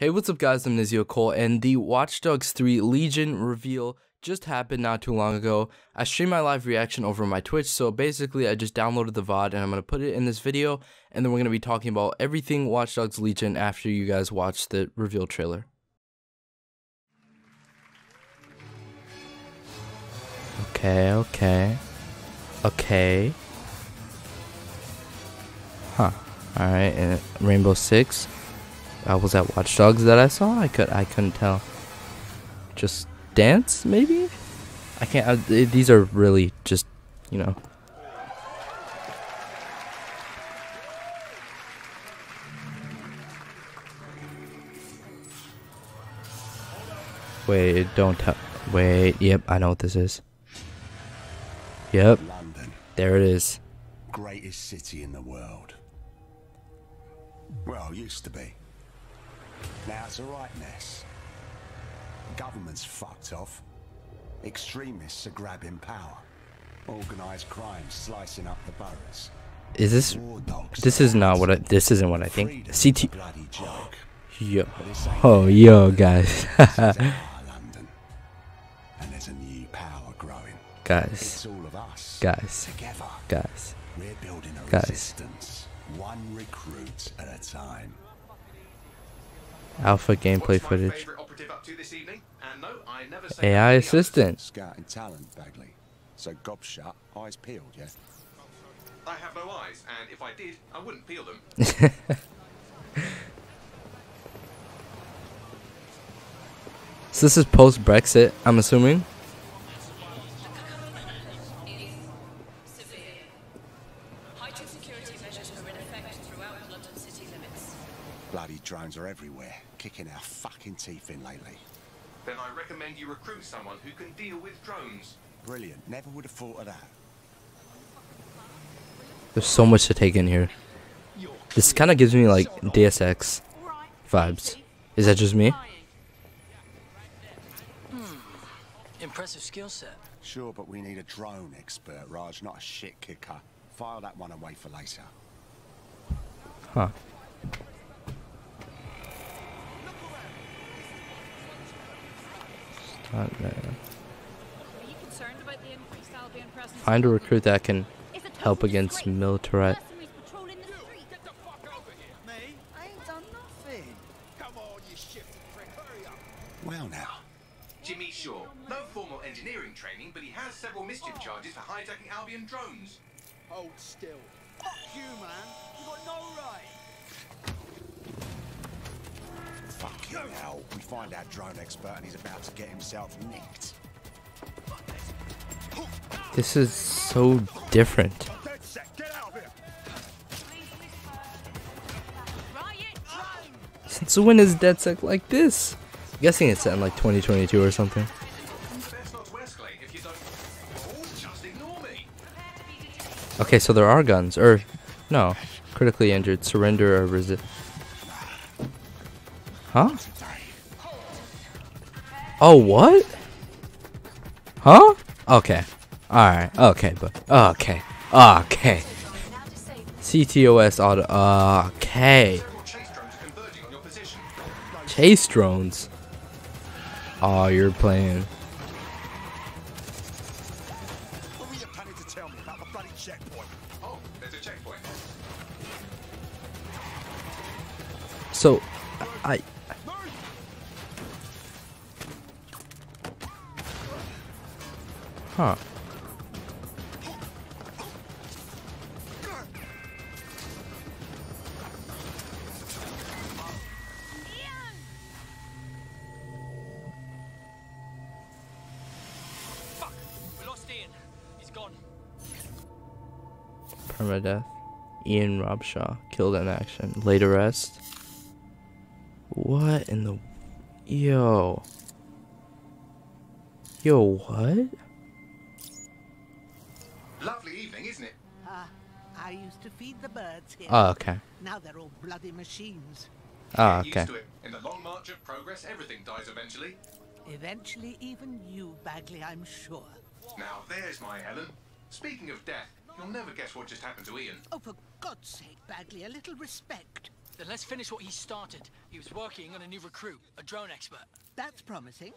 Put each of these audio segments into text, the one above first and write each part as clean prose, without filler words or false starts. Hey, what's up guys, I'm Nizio Cole, and the Watch Dogs 3 Legion reveal just happened not too long ago. I streamed my live reaction over my Twitch, so basically I just downloaded the VOD and I'm going to put it in this video, and then we're going to be talking about everything Watch Dogs Legion after you guys watch the reveal trailer. Okay. Huh. Alright, Rainbow Six. Was that Watch Dogs that I saw? I couldn't tell. Just dance, maybe? I can't. These are really just, you know. Wait, don't tell. Wait, yep, I know what this is. Yep, London. There it is. Greatest city in the world. Well, used to be. Now it's a right mess. Government's fucked off. Extremists are grabbing power. Organised crime slicing up the boroughs. Is this? This is not what I. This isn't what I think. CT. Yo. Oh, yo, guys. Guys. One recruit at a time. Alpha gameplay footage. AI assistant. Scouting talent, Bagley. So gobshut, eyes peeled, yeah. I have no eyes, and if I did, I wouldn't peel them. So this is post Brexit, I'm assuming. Heightened security measures are in effect throughout London city limits. Bloody drones are everywhere, kicking our fucking teeth in lately. Then I recommend you recruit someone who can deal with drones. Brilliant, never would have thought of that. There's so much to take in here. This kind of gives me like DSX vibes. Is that just me? Impressive skill set. Sure, but we need a drone expert, Raj, not a shit kicker. File that one away for later. Huh. Find a recruit that can help against military. Well now. Jimmy Shaw, no formal engineering training, but he has several mischief charges for hijacking Albion drones. Hold still. Fuck you, man. You got no right. Fucking hell, we find our drone expert and he's about to get himself nicked. This is so different. Since when is DedSec like this? I'm guessing it's set in like 2022 or something. Okay, so there are guns, or no, critically injured, surrender or resist. Huh? Oh, what? Huh? Okay. Alright. Okay, but. Okay. Okay. CTOS auto. Okay. Chase drones? Oh, you're playing. So, I. Huh. Fuck, we lost Ian. He's gone. Permadeath. Ian Robshaw killed in action. Late arrest. What in the yo? Yo, what? Lovely evening, isn't it? I used to feed the birds here. Oh, okay. Now they're all bloody machines. Oh, okay. In the long march of progress, everything dies eventually. Eventually, even you, Bagley, I'm sure. Now there's my Helen. Speaking of death, you'll never guess what just happened to Ian. Oh, for God's sake, Bagley, a little respect. Then let's finish what he started. He was working on a new recruit, a drone expert. That's promising.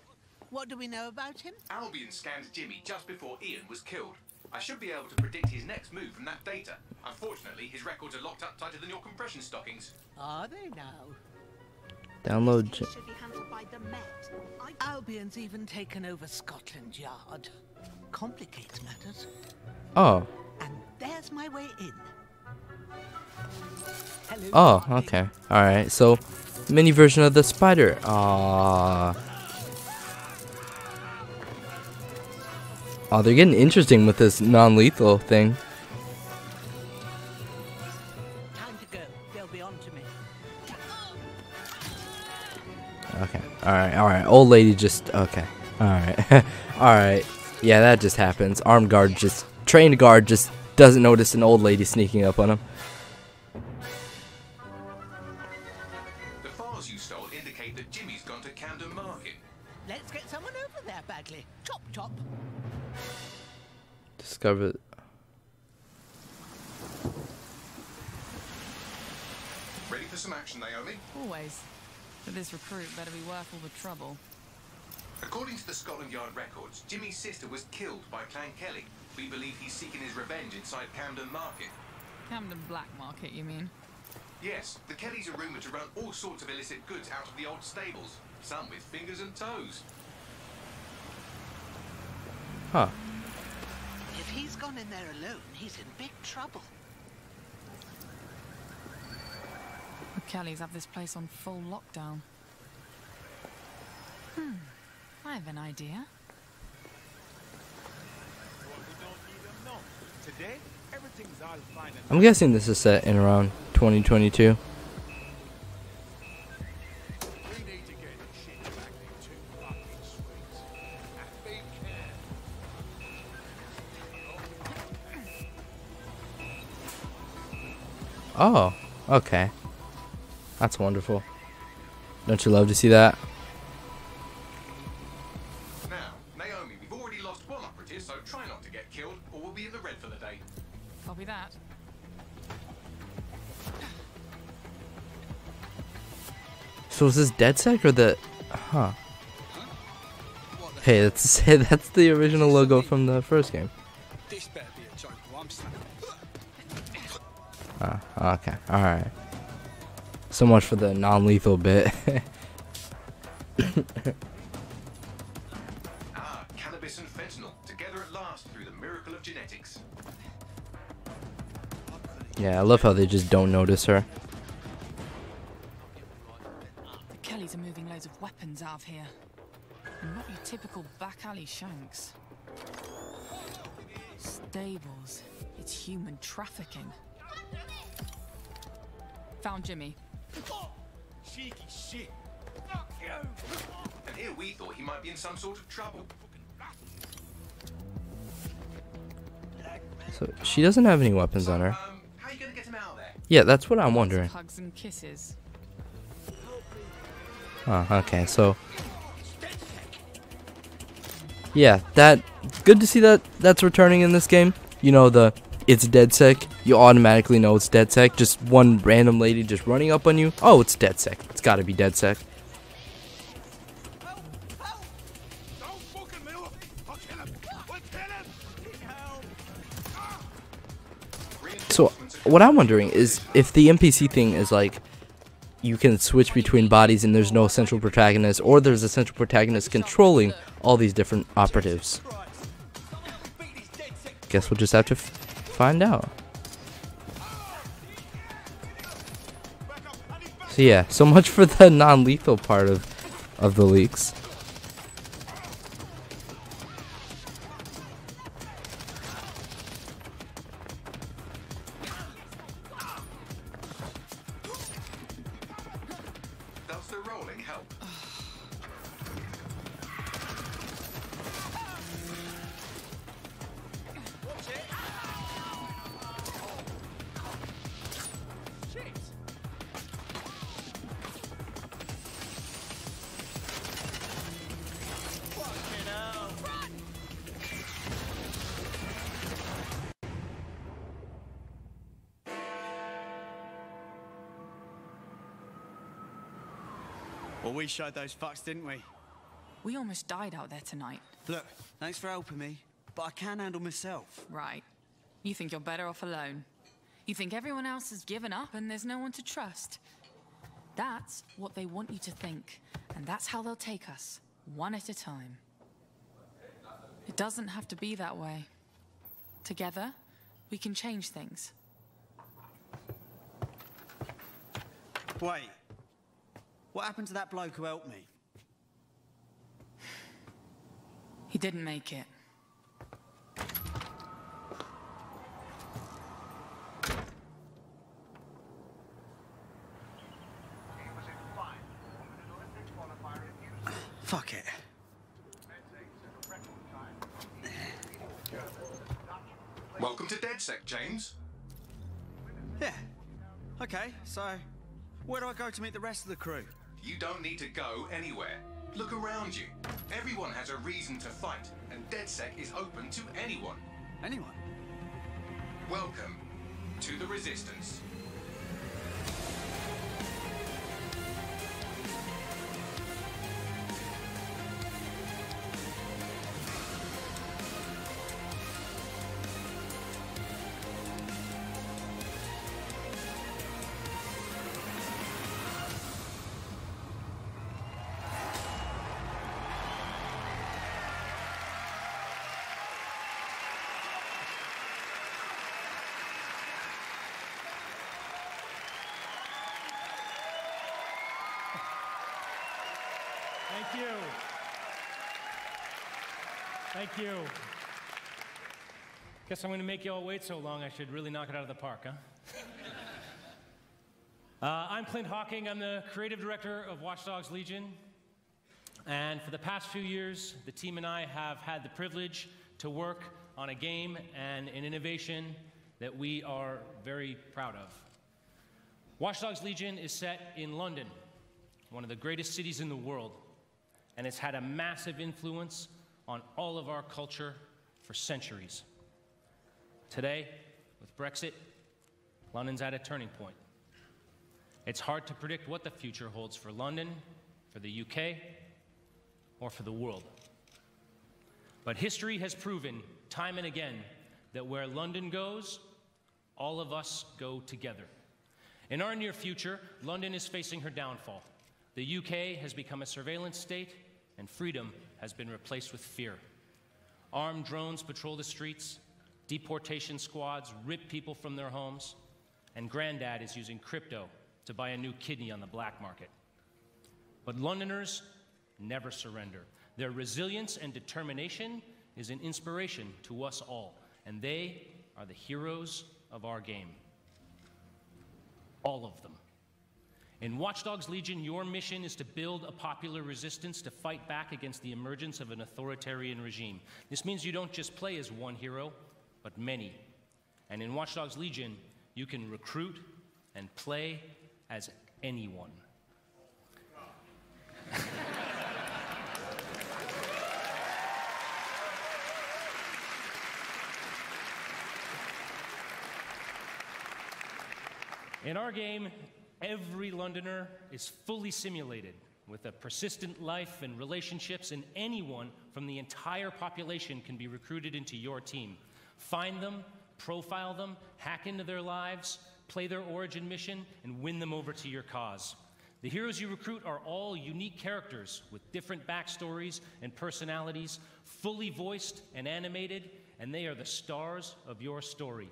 What do we know about him? Albion scanned Jimmy just before Ian was killed. I should be able to predict his next move from that data. Unfortunately, his records are locked up tighter than your compression stockings. Are they now? Download. Should be handled by the Met. Albion's even taken over Scotland Yard. Complicates matters. Oh. And there's my way in. Hello. Oh, okay. Alright, so mini version of the spider. Aww. Oh, they're getting interesting with this non-lethal thing. Time to go. They'll be on to me. Okay. Alright, alright. Old lady just... Okay. Alright. Alright. Yeah, that just happens. Armed guard just... Trained guard just doesn't notice an old lady sneaking up on him. The files you stole indicate that Jimmy's gone to Camden Market. Let's get someone over there, Bagley. Chop, chop. Discover. Ready for some action, Naomi? Always. But this recruit better be worth all the trouble. According to the Scotland Yard records, Jimmy's sister was killed by Clan Kelly. We believe he's seeking his revenge inside Camden Market. Camden Black Market, you mean? Yes, the Kellys are rumoured to run all sorts of illicit goods out of the old stables, some with fingers and toes. Huh. If he's gone in there alone, he's in big trouble. The Kellys have this place on full lockdown. Hmm, I have an idea. I'm guessing this is set in around 2022. Oh, okay. That's wonderful. Don't you love to see that? Now, Naomi, we've already lost one operative, so try not to get killed, or we'll be in the red for the day. Copy that. So is this DedSec or the... Huh. Hey, that's the original logo from the first game. This better be a joke, I'm sad. Okay, alright. So much for the non-lethal bit. Ah, cannabis and fentanyl, together at last through the miracle of genetics. Yeah, I love how they just don't notice her. The Kellys are moving loads of weapons out of here. Not your typical back alley shanks. Stables, it's human trafficking. Found Jimmy. Cheeky shit. And here we thought he might be in some sort of trouble. So she doesn't have any weapons on her. How are you gonna get him out of there? Yeah, that's what I'm wondering. Hugs and kisses. Oh, okay, so yeah, good to see that that's returning in this game. You know, the it's DedSec. You automatically know it's DedSec. Just one random lady just running up on you. Oh, it's DedSec. It's got to be DedSec. So, what I'm wondering is if the NPC thing is like you can switch between bodies and there's no central protagonist, or there's a central protagonist controlling all these different operatives. Guess we'll just have to find out. So yeah, so much for the non-lethal part of the leaks. Does the rolling help? Well, we showed those fucks, didn't we? We almost died out there tonight. Look, thanks for helping me, but I can handle myself. Right. You think you're better off alone. You think everyone else has given up and there's no one to trust. That's what they want you to think, and that's how they'll take us, one at a time. It doesn't have to be that way. Together, we can change things. Wait. What happened to that bloke who helped me? He didn't make it. Fuck it. Welcome to DedSec, James. Yeah. Okay, so where do I go to meet the rest of the crew? You don't need to go anywhere. Look around you. Everyone has a reason to fight, and DedSec is open to anyone. Anyone? Welcome to the Resistance. Thank you. Thank you. Guess I'm going to make you all wait so long, I should really knock it out of the park, huh? I'm Clint Hawking. I'm the creative director of Watch Dogs Legion. And for the past few years, the team and I have had the privilege to work on a game and an innovation that we are very proud of. Watch Dogs Legion is set in London, one of the greatest cities in the world. And it's had a massive influence on all of our culture for centuries. Today, with Brexit, London's at a turning point. It's hard to predict what the future holds for London, for the UK, or for the world. But history has proven, time and again, that where London goes, all of us go together. In our near future, London is facing her downfall. The UK has become a surveillance state, and freedom has been replaced with fear. Armed drones patrol the streets, deportation squads rip people from their homes, and Granddad is using crypto to buy a new kidney on the black market. But Londoners never surrender. Their resilience and determination is an inspiration to us all, and they are the heroes of our game. All of them. In Watch Dogs Legion, your mission is to build a popular resistance to fight back against the emergence of an authoritarian regime. This means you don't just play as one hero, but many. And in Watch Dogs Legion, you can recruit and play as anyone. In our game, every Londoner is fully simulated with a persistent life and relationships, and anyone from the entire population can be recruited into your team. Find them, profile them, hack into their lives, play their origin mission, and win them over to your cause. The heroes you recruit are all unique characters with different backstories and personalities, fully voiced and animated, and they are the stars of your story.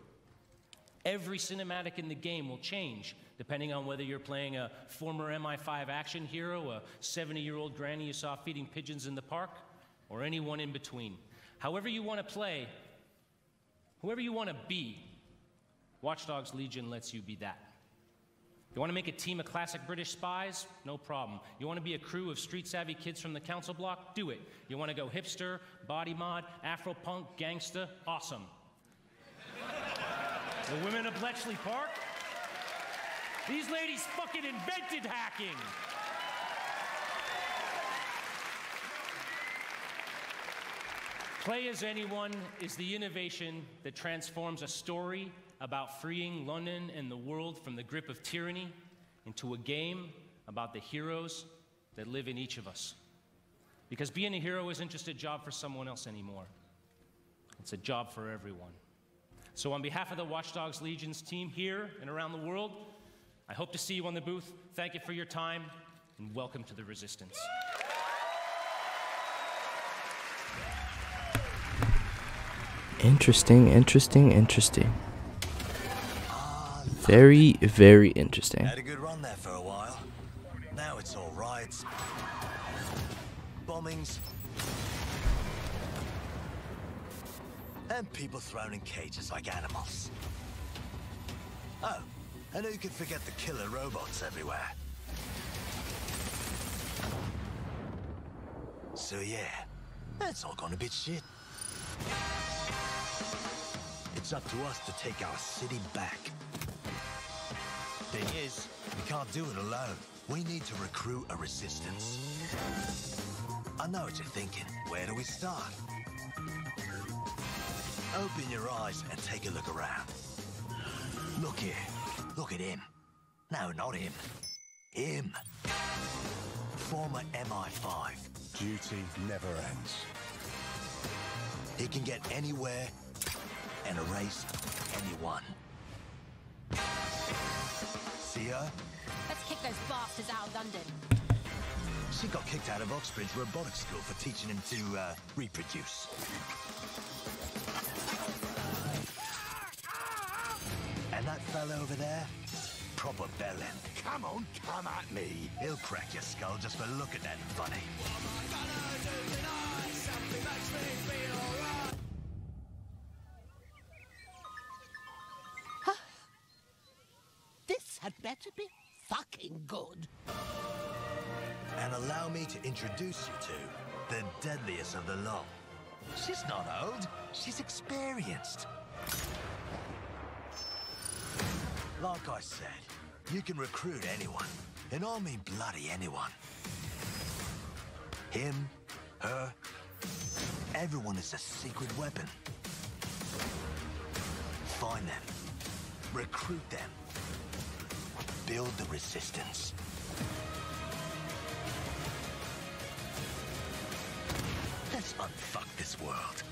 Every cinematic in the game will change, depending on whether you're playing a former MI5 action hero, a 70-year-old granny you saw feeding pigeons in the park, or anyone in between. However you want to play, whoever you want to be, Watch Dogs Legion lets you be that. You want to make a team of classic British spies? No problem. You want to be a crew of street-savvy kids from the council block? Do it. You want to go hipster, body mod, afro-punk, gangsta? Awesome. The women of Bletchley Park? These ladies fucking invented hacking! Play as Anyone is the innovation that transforms a story about freeing London and the world from the grip of tyranny into a game about the heroes that live in each of us. Because being a hero isn't just a job for someone else anymore. It's a job for everyone. So on behalf of the Watch Dogs Legion's team here and around the world, I hope to see you on the booth. Thank you for your time, and welcome to the Resistance. Interesting. Very, very interesting. Had a good run there for a while. Now it's all right. Bombings. And people thrown in cages like animals. Oh, and who could forget the killer robots everywhere? So yeah, that's all gone a bit shit. It's up to us to take our city back. Thing is, we can't do it alone. We need to recruit a resistance. I know what you're thinking. Where do we start? Open your eyes and take a look around. Look here. Look at him. No, not him. Him. Former MI5. Duty never ends. He can get anywhere and erase anyone. See her? Let's kick those bastards out of London. She got kicked out of Oxbridge Robotics School for teaching him to reproduce. And that fella over there? Proper bellend. Come on, come at me. He'll crack your skull just for looking at him funny. What am I gonna do tonight? Something makes me feel alright. Huh? This had better be fucking good. And allow me to introduce you to the deadliest of the lot. She's not old, she's experienced. Like I said, you can recruit anyone, and I mean bloody anyone. Him, her, everyone is a secret weapon. Find them, recruit them, build the resistance. Let's unfuck this world.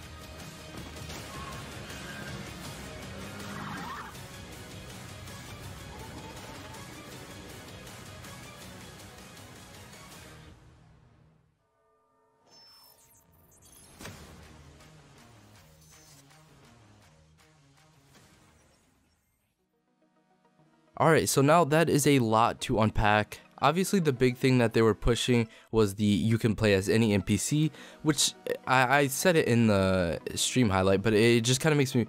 Alright, so now that is a lot to unpack. Obviously, the big thing that they were pushing was the you can play as any NPC, which I said it in the stream highlight, but it just kind of makes me...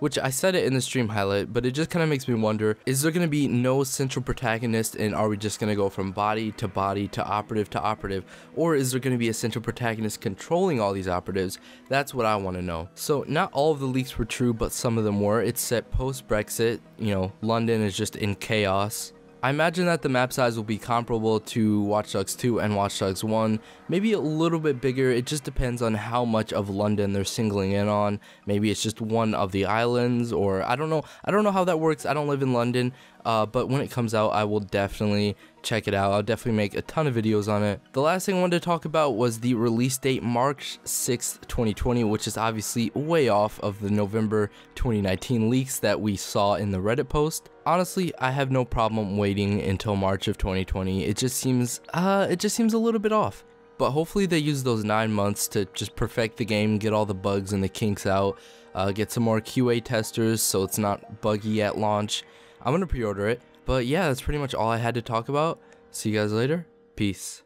Which I said it in the stream highlight, but it just kind of makes me wonder, is there going to be no central protagonist, and are we just going to go from body to body to operative, or is there going to be a central protagonist controlling all these operatives? That's what I want to know. So not all of the leaks were true, but some of them were. It said post-Brexit, you know, London is just in chaos. I imagine that the map size will be comparable to Watch Dogs 2 and Watch Dogs 1, maybe a little bit bigger. It just depends on how much of London they're singling in on. Maybe it's just one of the islands, or I don't know. I don't know how that works. I don't live in London, but when it comes out, I will definitely check it out. I'll definitely make a ton of videos on it. The last thing I wanted to talk about was the release date, March 6th, 2020, which is obviously way off of the November 2019 leaks that we saw in the Reddit post. Honestly, I have no problem waiting until March of 2020. It just seems a little bit off. But hopefully they use those 9 months to just perfect the game, get all the bugs and the kinks out, get some more QA testers so it's not buggy at launch. I'm gonna pre-order it. But yeah, that's pretty much all I had to talk about. See you guys later. Peace.